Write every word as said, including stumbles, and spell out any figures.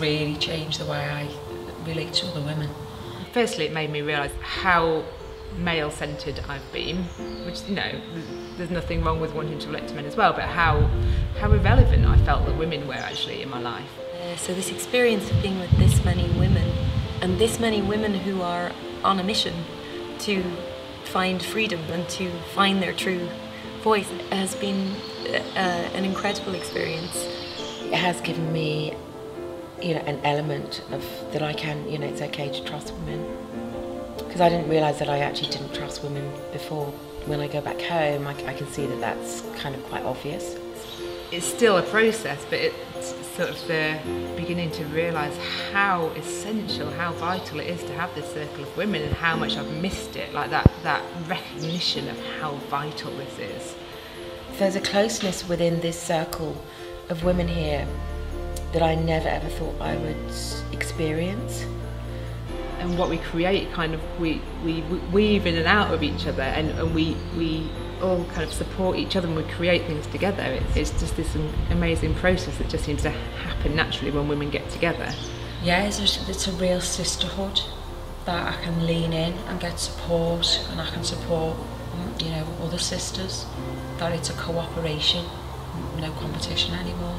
really changed the way I relate to other women. Firstly, it made me realise how male-centred I've been, which, you know, there's nothing wrong with wanting to relate to men as well, but how, how irrelevant I felt that women were actually in my life. Uh, so this experience of being with this many women, and this many women who are on a mission to find freedom and to find their true voice, has been uh, an incredible experience. It has given me, you know, an element of that I can, you know, it's okay to trust women. Because I didn't realise that I actually didn't trust women before. When I go back home, I, I can see that that's kind of quite obvious. It's still a process, but it's sort of the beginning to realise how essential, how vital it is to have this circle of women and how much I've missed it, like that, that recognition of how vital this is. There's a closeness within this circle of women here that I never ever thought I would experience. And what we create, kind of, we, we weave in and out of each other, and, and we, we all kind of support each other and we create things together. It's, it's just this amazing process that just seems to happen naturally when women get together. Yeah, it's a, it's a real sisterhood that I can lean in and get support, and I can support, you know, other sisters, that it's a cooperation, no competition anymore.